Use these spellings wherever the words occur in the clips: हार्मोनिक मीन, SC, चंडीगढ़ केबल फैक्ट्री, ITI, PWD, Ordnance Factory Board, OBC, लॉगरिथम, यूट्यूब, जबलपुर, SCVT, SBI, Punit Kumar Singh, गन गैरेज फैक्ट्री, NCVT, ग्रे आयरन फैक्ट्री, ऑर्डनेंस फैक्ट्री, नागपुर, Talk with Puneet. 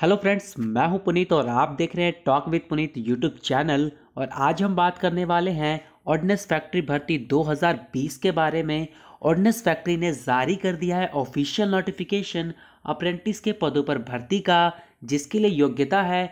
Hello friends, मैं हूं पुनीत और आप देख रहे हैं talk with Puneet यूट्यूब channel. और आज हम बात करने वाले हैं ऑर्डनेंस फैक्ट्री भर्ती 2020 के बारे में। ऑर्डनेंस फैक्ट्री ने जारी कर दिया है ऑफिशियल नोटिफिकेशन अप्रेंटिस के पदों पर भर्ती का, जिसके लिए योग्यता है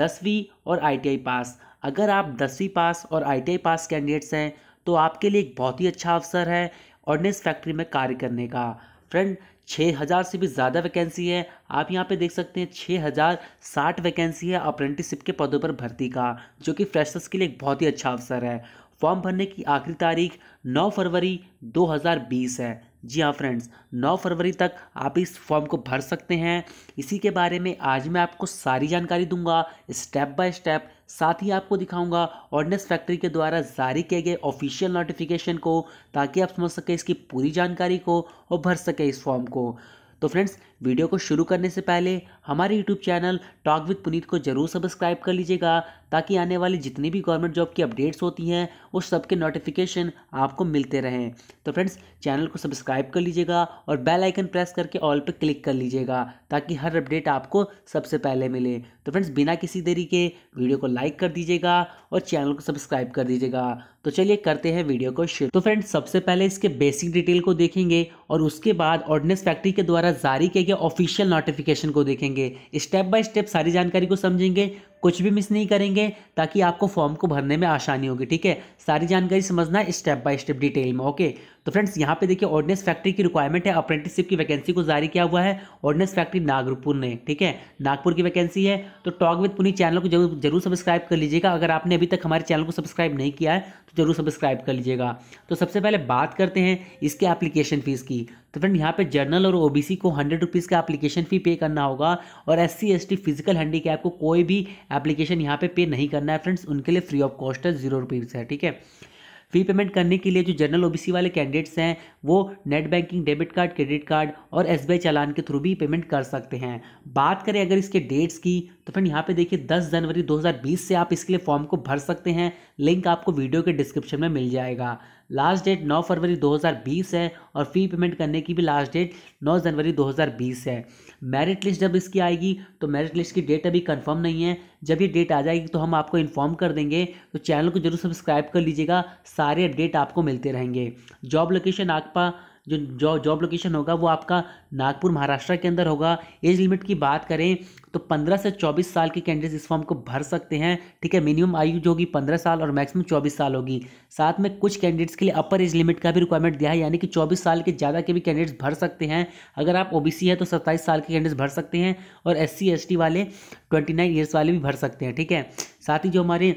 10वीं और ITI पास। अगर आप 10वीं पास और ITI पास कैंडिडेट्स हैं तो आपके लिए एक बहुत ही अच्छा अवसर है ऑर्डनेंस फैक्ट्री में कार्य करने का। फ्रेंड, 6000 से भी ज़्यादा वैकेंसी है। आप यहाँ पे देख सकते हैं 6060 वैकेंसी है अप्रेंटिसशिप के पदों पर भर्ती का, जो कि फ्रेशर्स के लिए एक बहुत ही अच्छा अवसर है। फॉर्म भरने की आखिरी तारीख 9 फरवरी 2020 है। जी हाँ फ्रेंड्स, 9 फरवरी तक आप इस फॉर्म को भर सकते हैं। इसी के बारे में आज मैं आपको सारी जानकारी दूंगा स्टेप बाय स्टेप। साथ ही आपको दिखाऊंगा ऑर्डनेंस फैक्ट्री के द्वारा जारी किए गए ऑफिशियल नोटिफिकेशन को, ताकि आप समझ सकें इसकी पूरी जानकारी को और भर सकें इस फॉर्म को। तो फ्रेंड्स, वीडियो को शुरू करने से पहले हमारे यूट्यूब channel talk with Puneet को जरूर सब्सक्राइब कर लीजिएगा, ताकि आने वाली जितनी भी गवर्नमेंट जॉब की अपडेट्स होती हैं उस सब के नोटिफिकेशन आपको मिलते रहें। तो फ्रेंड्स, चैनल को सब्सक्राइब कर लीजिएगा और बेल आइकन प्रेस करके ऑल पे क्लिक कर लीजिएगा, ताकि हर अपडेट आपको सबसे पहले मिले। तो फ्रेंड्स, बिना किसी देरी के वीडियो को लाइक कर दीजिएगा और चैनल को सब्सक्राइब कर दीजिएगा। तो चलिए करते हैं वीडियो को शुरू। तो फ्रेंड्स, सबसे पहले इसके बेसिक डिटेल को देखेंगे और उसके बाद ऑर्डनेंस फैक्ट्री के द्वारा जारी किए गए ऑफिशियल नोटिफिकेशन को देखेंगे। स्टेप बाय स्टेप सारी जानकारी को समझेंगे, कुछ भी मिस नहीं करेंगे, ताकि आपको फॉर्म को भरने में आसानी होगी। ठीक है, सारी जानकारी समझना स्टेप बाय स्टेप डिटेल में। ओके, तो फ्रेंड्स यहाँ पे देखिए ऑर्डनेंस फैक्ट्री की रिक्वायरमेंट है, अप्रेंटिसशिप की वैकेंसी को जारी किया हुआ है ऑर्डनेंस फैक्ट्री नागपुर ने। ठीक है, नागपुर की वैकेंसी है। तो टॉक विद पुनीत चैनल को जरूर सब्सक्राइब कर लीजिएगा। अगर आपने अभी तक हमारे चैनल को सब्सक्राइब नहीं किया है तो जरूर सब्सक्राइब कर लीजिएगा। तो सबसे पहले बात करते हैं इसके एप्लीकेशन फ़ीस की। तो फ्रेंड, यहाँ पे जनरल और OBC को 100 रुपीज़ का एप्लीकेशन फ़ी पे करना होगा, और SC ST फिजिकल हैंडीकैप को कोई भी एप्लीकेशन यहाँ पे नहीं करना है। फ्रेंड्स, उनके लिए फ्री ऑफ कॉस्ट है, 0 रुपीज़ है। ठीक है, फ़ी पेमेंट करने के लिए जो जनरल OBC वाले कैंडिडेट्स हैं वो net banking, debit card, credit card और SBI चालान के थ्रू भी पेमेंट कर सकते हैं। बात करें अगर इसके डेट्स की, तो फ्रेंड यहाँ पे देखिए 10 जनवरी 2020 से आप इसके लिए फॉर्म को भर सकते हैं। लिंक आपको वीडियो के डिस्क्रिप्शन में मिल जाएगा। लास्ट डेट 9 फरवरी 2020 है और फ़ी पेमेंट करने की भी लास्ट डेट 9 जनवरी 2020 है। मेरिट लिस्ट जब इसकी आएगी, तो मेरिट लिस्ट की डेट अभी कंफर्म नहीं है। जब ये डेट आ जाएगी तो हम आपको इन्फॉर्म कर देंगे। तो चैनल को जरूर सब्सक्राइब कर लीजिएगा, सारे अपडेट आपको मिलते रहेंगे। जॉब लोकेशन आपका जो जॉब लोकेशन होगा वो आपका नागपुर महाराष्ट्र के अंदर होगा। एज लिमिट की बात करें तो 15 से 24 साल के कैंडिडेट्स इस फॉर्म को भर सकते हैं। ठीक है, मिनिमम आयु जो होगी 15 साल और मैक्सिमम 24 साल होगी। साथ में कुछ कैंडिडेट्स के लिए अपर एज लिमिट का भी रिक्वायरमेंट दिया है, यानी कि 24 साल के ज़्यादा के भी कैंडिडेट्स भर सकते हैं। अगर आप OBC हैं तो 27 साल के कैंडिडेट्स भर सकते हैं, और SC ST वाले 29 ईयर्स वाले भी भर सकते हैं। ठीक है, साथ ही जो हमारे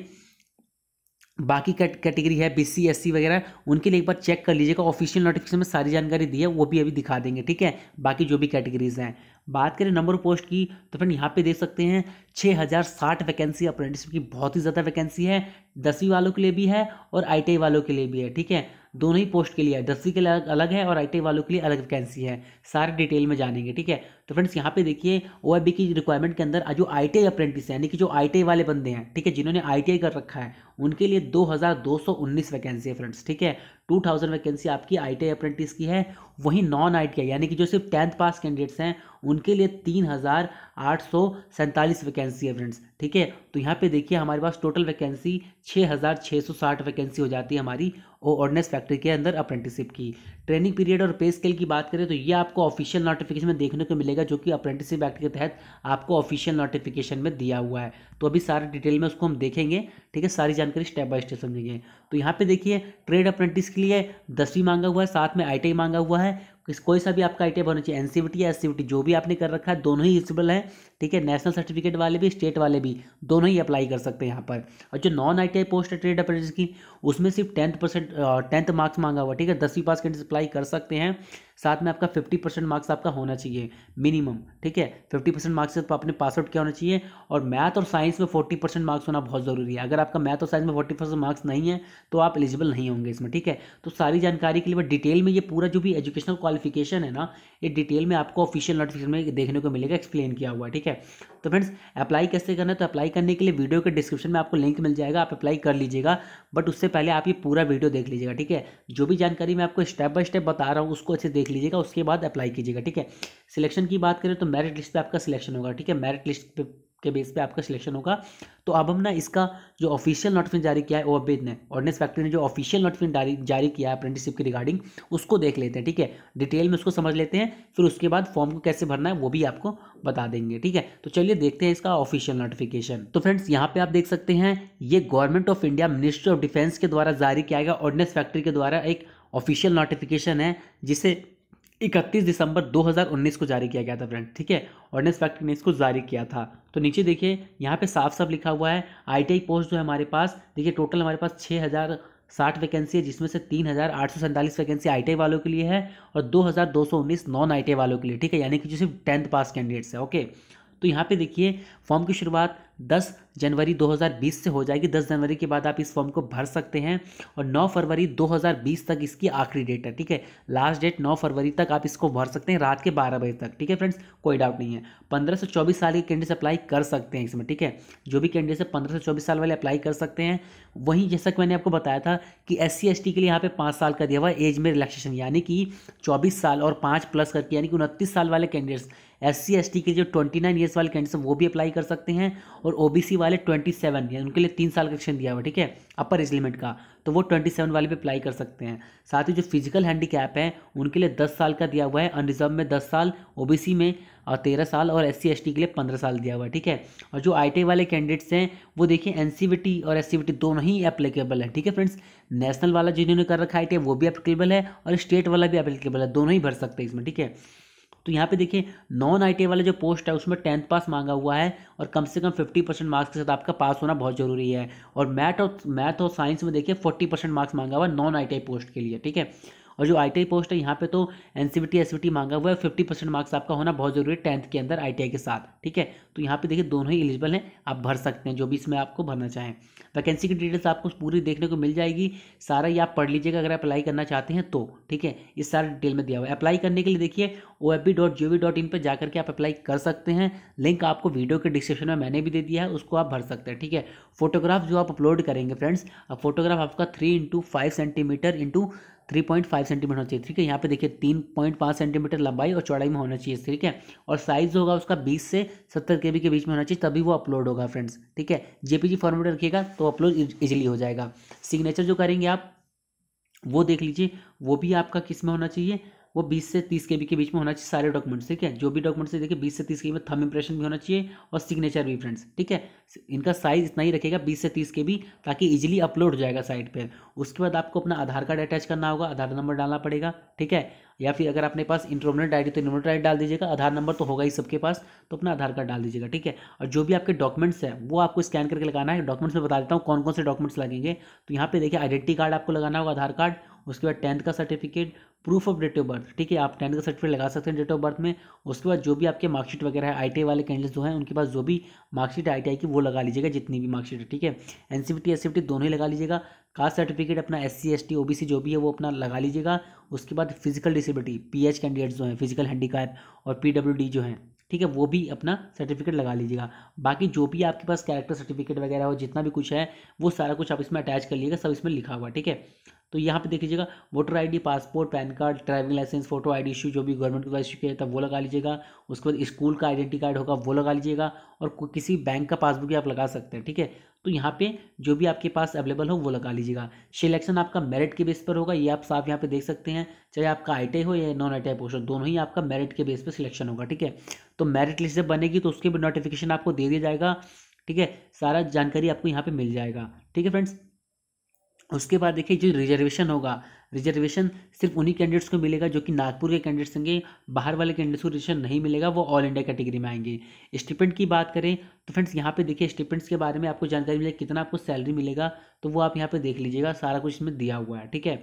बाकी कैटेगरी है BC SC वगैरह, उनके लिए एक बार चेक कर लीजिएगा। ऑफिशियल नोटिफिकेशन में सारी जानकारी दी है, वो भी अभी दिखा देंगे। ठीक है, बाकी जो भी कैटेगरीज हैं। बात करें नंबर पोस्ट की, तो फ्रेंड यहाँ पे देख सकते हैं 6060 वैकेंसी अप्रेंटिसशिप की, बहुत ही ज़्यादा वैकेंसी है। 10वीं वालों के लिए भी है और ITI वालों के लिए भी है। ठीक है, दोनों ही पोस्ट के लिए है। 10वीं के लिए अलग है और ITI वालों के लिए अलग वैकेंसी है। सारे डिटेल में जानेंगे। ठीक है, तो फ्रेंड्स यहाँ पे देखिए OIB की रिक्वायरमेंट के अंदर जो ITI अप्रेंटिस यानी कि जो ITI वाले बंदे हैं, ठीक है, जिन्होंने ITI कर रखा है, उनके लिए 2219 वैकेंसी है फ्रेंड्स। ठीक है, 2000 वैकेंसी आपकी ITI अप्रेंटिस की है। वहीं नॉन ITI यानी कि जो सिर्फ 10th पास कैंडिडेट्स हैं, उनके लिए 3847 वैकेंसी है फ्रेंड्स। ठीक है, तो यहाँ पे देखिए हमारे पास टोटल वैकेंसी 6660 वैकेंसी हो जाती है हमारी ऑर्डनेंस फैक्ट्री के अंदर अप्रेंटिसशिप की। ट्रेनिंग पीरियड और पे स्केल की बात करें तो ये आपको ऑफिशियल नोटिफिकेशन में देखने को मिलेगा, जो कि अप्रेंटिसशिप एक्ट के तहत आपको ऑफिशियल नोटिफिकेशन में दिया हुआ है। तो अभी सारे डिटेल में उसको हम देखेंगे। ठीक है, सारी जानकारी स्टेप बाय स्टेप समझेंगे। तो यहाँ पे देखिए ट्रेड अप्रेंटिस के लिए 10वीं मांगा हुआ है, साथ में ITI मांगा हुआ है। कोई सा भी आपका ITI होना चाहिए, NCVT या SCVT जो भी आपने कर रखा है, दोनों ही एलिजिबल हैं। ठीक है, नेशनल सर्टिफिकेट वाले भी, स्टेट वाले भी, दोनों ही अप्लाई कर सकते हैं यहाँ पर। और जो नॉन ITI पोस्ट है ट्रेड अप्रेंटिस की, उसमें सिर्फ 10% मार्क्स मांगा हुआ। ठीक है, 10वीं पास कैंडिडेट्स अप्लाई कर सकते हैं। साथ में आपका 50% मार्क्स आपका होना चाहिए मिनिमम। ठीक है, 50% मार्क्स से तो आपने पास आउट क्या होना चाहिए। और मैथ और साइंस में 40% मार्क्स होना बहुत ज़रूरी है। अगर आपका मैथ और साइंस में 40% मार्क्स नहीं है तो आप एलिजिबल नहीं होंगे इसमें। ठीक है, तो सारी जानकारी के लिए डिटेल में ये पूरा जो भी एजुकेशनल क्वालिफिकेशन है ना, ये डिटेल में आपको ऑफिशियल नोटिफिकेशन में देखने को मिलेगा, एक्सप्लेन किया हुआ। ठीक है, तो फ्रेंड्स अप्लाई कैसे करना है, तो अप्लाई करने के लिए वीडियो के डिस्क्रिप्शन में आपको लिंक मिल जाएगा, आप अप्लाई कर लीजिएगा। बट उससे पहले आप ये पूरा वीडियो देख लीजिएगा, ठीक है। जो भी जानकारी मैं आपको स्टेप बाय स्टेप बता रहा हूँ उसको अच्छे देख लीजिएगा, उसके बाद अप्लाई कीजिएगा, ठीक है। सिलेक्शन की बात करें तो मेरिट लिस्ट पे आपका सिलेक्शन होगा, ठीक है, मेरिट लिस्ट के बेस पे आपका सिलेक्शन होगा। तो अब हम ना इसका जो ऑफिशियल नोटिफिकेशन जारी किया है वो अभी ने ऑर्डिनेंस फैक्ट्री ने जो ऑफिशियल नोटिफिकेशन जारी किया है अप्रेंटिसशिप के रिगार्डिंग उसको देख लेते हैं, ठीक है, डिटेल में उसको समझ लेते हैं, फिर उसके बाद फॉर्म को कैसे भरना है वो भी आपको बता देंगे, ठीक है। तो चलिए देखते हैं इसका ऑफिशियल नोटिफिकेशन। तो फ्रेंड्स यहाँ पे आप देख सकते हैं ये government of India ministry of defence के द्वारा जारी किया गया ऑर्डिनेंस फैक्ट्री के द्वारा एक ऑफिशियल नोटिफिकेशन है जिसे 31 दिसंबर 2019 को जारी किया गया था फ्रेंड, ठीक है, ऑर्डिनेंस फैक्ट्री ने इसको जारी किया था। तो नीचे देखिए यहाँ पे साफ साफ लिखा हुआ है आईटीआई पोस्ट जो है हमारे पास, देखिए टोटल हमारे पास 6060 वैकेंसी है जिसमें से 3847 वैकेंसी आईटीआई वालों के लिए है और 2219 नॉन आईटीआई वालों के लिए, ठीक है, यानी कि जो सिर्फ 10th पास कैंडिडेट्स है, ओके। तो यहाँ पे देखिए फॉर्म की शुरुआत 10 जनवरी 2020 से हो जाएगी, 10 जनवरी के बाद आप इस फॉर्म को भर सकते हैं और 9 फरवरी 2020 तक इसकी आखिरी डेट है, ठीक है, लास्ट डेट 9 फरवरी तक आप इसको भर सकते हैं रात के 12 बजे तक, ठीक है फ्रेंड्स, कोई डाउट नहीं है। 15 से 24 साल के कैंडिडेट्स अप्लाई कर सकते हैं इसमें, ठीक है, जो भी कैंडिडेट्स 15 से 24 साल वाले अप्लाई कर सकते हैं। वहीं जैसा कि मैंने आपको बताया था कि SC/ST के लिए यहाँ पर 5 साल का दिया हुआ एज में रिलैक्सेशन, यानी कि 24 साल और 5 प्लस करके यानी कि 29 साल वाले कैंडिडेट्स, SC/ST के जो 29 ईयर्स वाले कैंडिडेट्स वो भी अप्लाई कर सकते हैं और OBC वाले 27 या उनके लिए 3 साल का एक्शन दिया हुआ, ठीक है, अपर एज लिमिट का, तो वो 27 वाले पे अप्लाई कर सकते हैं। साथ ही जो फिजिकल हैंडीकैप है उनके लिए 10 साल का दिया हुआ है, अनरिजर्व में 10 साल, OBC में 13 साल और SC/ST के लिए 15 साल दिया हुआ है, ठीक है। और जो ITI वाले कैंडिडेट्स हैं वो देखिए NCVT और SCVT दोनों ही एप्लीकेबल है, ठीक है फ्रेंड्स, नेशनल वाला जिन्होंने कर रखा ITI वो भी एप्लीकेबल है और स्टेट वाला भी एप्लीकेबल है, दोनों ही भर सकते हैं इसमें, ठीक है। तो यहाँ पे देखिए नॉन ITI वाले जो पोस्ट है उसमें 10th पास मांगा हुआ है और कम से कम 50% मार्क्स के साथ आपका पास होना बहुत ज़रूरी है और मैथ और साइंस में देखिए 40% मार्क्स मांगा हुआ है नॉन ITI पोस्ट के लिए, ठीक है। और जो ITI पोस्ट है यहाँ पे तो NCVT SCVT मांगा हुआ है, 50% मार्क्स आपका होना बहुत ज़रूरी है 10th के अंदर ITI के साथ, ठीक है। तो यहाँ पे देखिए दोनों ही एलिजिबल हैं, आप भर सकते हैं जो भी इसमें आपको भरना चाहें। वैकेंसी की डिटेल्स आपको पूरी देखने को मिल जाएगी, सारा ये आप पढ़ लीजिएगा अगर अप्लाई करना चाहते हैं तो, ठीक है, इस सारा डिटेल में दिया हुआ है। अप्लाई करने के लिए देखिए OAB.gov.in पर जाकर के आप अप्लाई कर सकते हैं, लिंक आपको वीडियो के डिस्क्रिप्शन में मैंने भी दे दिया है, उसको आप भर सकते हैं, ठीक है। फोटोग्राफ जो आप अपलोड करेंगे फ्रेंड्स, अब फोटोग्राफ आपका 3x5 सेंटीमीटर x 3.5 सेंटीमीटर होना चाहिए, ठीक है। यहाँ पे देखिए 3.5 सेंटीमीटर लंबाई और चौड़ाई में होना चाहिए, ठीक है, और साइज होगा उसका 20 से 70 KB के बीच में होना चाहिए, तभी वो अपलोड होगा फ्रेंड्स, ठीक है। JPG फॉर्मेट रखिएगा तो अपलोड इजीली हो जाएगा। सिग्नेचर जो करेंगे आप वो देख लीजिए, वो भी आपका किस में होना चाहिए, वो 20 से 30 KB के बीच में होना चाहिए सारे डॉक्यूमेंट्स, ठीक है। जो भी डॉक्यूमेंट्स है देखिए 20 से 30 KB में, थंब इंप्रेशन भी होना चाहिए और सिग्नेचर भी फ्रेंड्स, ठीक है। इनका साइज इतना ही रखेगा 20 से 30 KB ताकि इजीली अपलोड हो जाएगा साइट पे। उसके बाद आपको अपना आधार कार्ड अटैच करना होगा, आधार नंबर डालना पड़ेगा, ठीक है, या फिर अगर अपने पास इंटरमिनेट आईडी तो इंटरमिनेट आईडी डाल दीजिएगा, आधार नंबर तो होगा ही सबके पास तो अपना आधार कार्ड डाल दीजिएगा, ठीक है। और जो भी आपके डॉक्यूमेंट्स हैं वो आपको स्कैन करके लगाना है। डॉक्यूमेंट्स में बता देता हूँ कौन कौन से डॉक्यूमेंट्स लगेंगे। तो यहाँ पे देखिए आइडेंटिटी कार्ड आपको लगाना होगा, आधार कार्ड, उसके बाद 10th का certificate, proof of date of birth, ठीक है, आप 10th का सर्टिफिकेट लगा सकते हैं डेट ऑफ बर्थ में। उसके बाद जो भी आपके मार्कशीट वगैरह है ITI वाले कैंडिडेट्स जो हैं उनके पास जो भी मार्कशीट ITI की वो लगा लीजिएगा, जितनी भी मार्कशीट है, ठीक है। NCVT SCVT दोनों ही लगा लीजिएगा। कास्ट सर्टिफिकेट अपना SC ST OBC जो भी है वो अपना लगा लीजिएगा। उसके बाद फिजिकल डिसेबिलिटी PH कैंडिडेट्स जो हैं, फिजिकल हैंडीकैप और PWD जो हैं, ठीक है, वो भी अपना सर्टिफिकेट लगा लीजिएगा। बाकी जो भी आपके पास कैरेक्टर सर्टिफिकेट वगैरह हो, जितना भी कुछ है वो सारा कुछ आप इसमें अटैच कर लीजिएगा, सब इसमें लिखा हुआ, ठीक है। तो यहाँ पे देख लीजिएगा voter ID, passport, PAN card, driving licence, photo ID issue जो भी गवर्नमेंट के द्वारा इशू किया जाता है वो लगा लीजिएगा। उसके बाद स्कूल का आइडेंटिटी कार्ड होगा वो लगा लीजिएगा और किसी बैंक का पासबुक भी आप लगा सकते हैं, ठीक है। तो यहाँ पे जो भी आपके पास अवेलेबल हो वो लगा लीजिएगा। सिलेक्शन आपका मेरिट के बेस पर होगा, ये आप साफ यहाँ पे देख सकते हैं, चाहे आपका ITI हो या नॉन ITI पोस्ट हो, दोनों ही आपका मेरिट के बेस पर सिलेक्शन होगा, ठीक है। तो मेरिट लिस्ट जब बनेगी तो उसके भी नोटिफिकेशन आपको दे दिया जाएगा, ठीक है, सारा जानकारी आपको यहाँ पे मिल जाएगा, ठीक है फ्रेंड्स। उसके बाद देखिए जो रिजर्वेशन होगा, रिजर्वेशन सिर्फ उन्हीं कैंडिडेट्स को मिलेगा जो कि नागपुर के कैंडिडेट्स होंगे, बाहर वाले कैंडिडेट्स को रिजर्वेशन नहीं मिलेगा, वो ऑल इंडिया कैटेगरी में आएंगे। स्टिपेंड की बात करें तो फ्रेंड्स यहाँ पे देखिए स्टिपेंड्स के बारे में आपको जानकारी मिलेगी, कितना आपको सैलरी मिलेगा तो वो आप यहाँ पे देख लीजिएगा, सारा कुछ इसमें दिया हुआ है, ठीक है।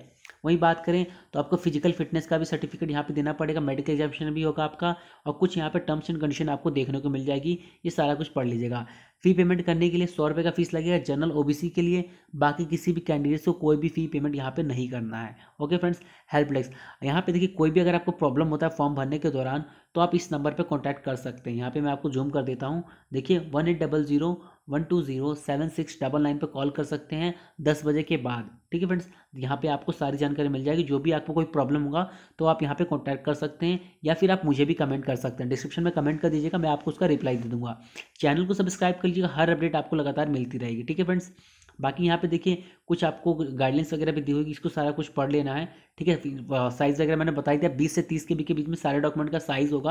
वहीं बात करें तो आपको फिजिकल फिटनेस का भी सर्टिफिकेट यहाँ पे देना पड़ेगा, मेडिकल एग्जामिनेशन भी होगा आपका और कुछ यहाँ पे टर्म्स एंड कंडीशन आपको देखने को मिल जाएगी, ये सारा कुछ पढ़ लीजिएगा। फ़ी पेमेंट करने के लिए 100 रुपये का फीस लगेगा जनरल ओबीसी के लिए। बाकी किसी भी कैंडिडेट्स को कोई भी फ़ी पेमेंट यहाँ पे नहीं करना है। ओके फ्रेंड्स, हेल्प डेस्क यहाँ पे देखिए, कोई भी अगर आपको प्रॉब्लम होता है फॉर्म भरने के दौरान तो आप इस नंबर पे कॉन्टैक्ट कर सकते हैं। यहाँ पे मैं आपको जूम कर देता हूँ, देखिए 1800-120-7699 पर कॉल कर सकते हैं 10 बजे के बाद। ठीक है फ्रेंड्स, यहाँ पे आपको सारी जानकारी मिल जाएगी। जो भी आपको कोई प्रॉब्लम होगा तो आप यहाँ पे कॉन्टैक्ट कर सकते हैं, या फिर आप मुझे भी कमेंट कर सकते हैं, डिस्क्रिप्शन में कमेंट कर दीजिएगा, मैं आपको उसका रिप्लाई दे दूँगा। चैनल को सब्सक्राइब कर लीजिएगा, हर अपडेट आपको लगातार मिलती रहेगी। ठीक है फ्रेंड्स, बाकी यहाँ पे देखिए कुछ आपको गाइडलाइंस वगैरह भी दी होगी, इसको सारा कुछ पढ़ लेना है। ठीक है, साइज़ वगैरह मैंने बताई थी, 20 से 30 के बीच में सारे डॉक्यूमेंट का साइज़ होगा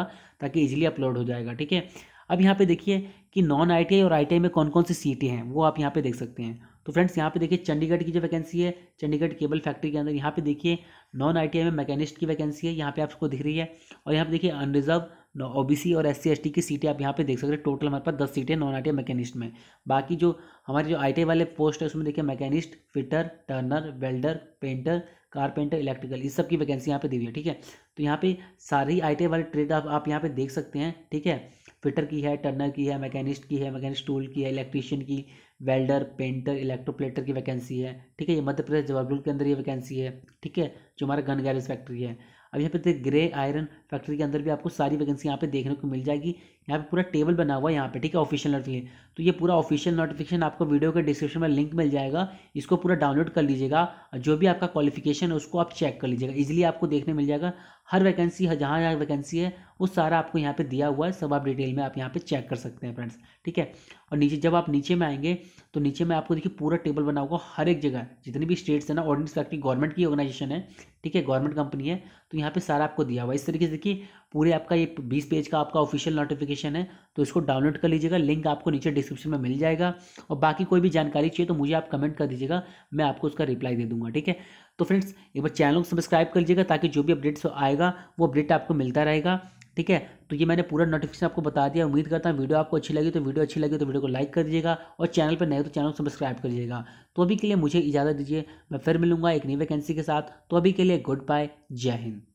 ताकि इजीली अपलोड हो जाएगा। ठीक है, अब यहाँ पे देखिए कि नॉन आईटीआई और आईटीआई में कौन कौन सी सीटें हैं वो आप यहाँ पे देख सकते हैं। तो फ्रेंड्स यहाँ पे देखिए चंडीगढ़ की जो वैकेंसी है, चंडीगढ़ केबल फैक्ट्री के अंदर, यहाँ पे देखिए नॉन आईटीआई में मैकेनिस्ट की वैकेंसी है, यहाँ पे आपको दिख रही है। और यहाँ पे देखिए अनरिजर्व ओबीसी और SC/ST की सीटें आप यहाँ पे देख सकते हैं। टोटल हमारे पास 10 सीटें नॉन आईटीआई मैकेनिस्ट में। बाकी जो हमारे जो आईटीआई वाले पोस्ट है उसमें देखिए machinist, fitter, turner, welder, painter, carpenter, electrical, इस सब की वैकेंसी यहाँ पे दी हुई है। ठीक है, तो यहाँ पे सारी आईटीआई वाले ट्रेड आप यहाँ पे देख सकते हैं। ठीक है, फिटर की है, टर्नर की है, मैकेनिस्ट की है, मैकेनिस्ट टूल की है, इलेक्ट्रीशियन की, वेल्डर, पेंटर, इलेक्ट्रोप्लेटर की वैकेंसी है। ठीक है, ये मध्य प्रदेश जबलपुर के अंदर ये वैकेंसी है। ठीक है, जो हमारा गन गैरेज फैक्ट्री है। अब यहाँ पे ग्रे आयरन फैक्ट्री के अंदर भी आपको सारी वैकेंसी यहाँ पे देखने को मिल जाएगी। यहाँ पे पूरा टेबल बना हुआ है यहाँ पे। ठीक है, ऑफिशियल नोटिफिकेशन, तो ये पूरा ऑफिशियल नोटिफिकेशन आपको वीडियो के डिस्क्रिप्शन में लिंक मिल जाएगा, इसको पूरा डाउनलोड कर लीजिएगा। जो भी आपका क्वालिफिकेशन है उसको आप चेक कर लीजिएगा, इजीली आपको देखने मिल जाएगा। हर वैकेंसी है, जहाँ जहाँ वैकेंसी है वो सारा आपको यहाँ पे दिया हुआ है, सब आप डिटेल में आप यहाँ पे चेक कर सकते हैं फ्रेंड्स। ठीक है, और नीचे जब आप नीचे में आएंगे तो नीचे में आपको देखिए पूरा टेबल बना होगा, हर एक जगह जितनी भी स्टेट्स है ना। ऑर्डिनेंस फैक्ट्री गवर्नमेंट की ऑर्गेनाइजेशन है, ठीक है, गवर्नमेंट कंपनी है, तो यहाँ पे सारा आपको दिया हुआ है। इस तरीके से देखिए पूरे आपका ये 20 पेज का आपका ऑफिशियल नोटिफिकेशन है, तो इसको डाउनलोड कर लीजिएगा, लिंक आपको नीचे डिस्क्रिप्शन में मिल जाएगा। और बाकी कोई भी जानकारी चाहिए तो मुझे आप कमेंट कर दीजिएगा, मैं आपको उसका रिप्लाई दे दूंगा। ठीक है, तो फ्रेंड्स एक बार चैनल को सब्सक्राइब कर लीजिएगा ताकि जो भी अपडेट्स आएगा वो अपडेट आपको मिलता रहेगा। ठीक है, तो ये मैंने पूरा नोटिफिकेशन आपको बता दिया। उम्मीद करता हूँ वीडियो आपको अच्छी लगी, तो वीडियो को लाइक कर दीजिएगा, और चैनल पर नए हो तो चैनल को सब्सक्राइब कर लीजिएगा। तो अभी के लिए मुझे इजाज़त दीजिए, मैं फिर मिलूंगा एक नई वैकेंसी के साथ। तो अभी के लिए गुड बाय, जय हिंद।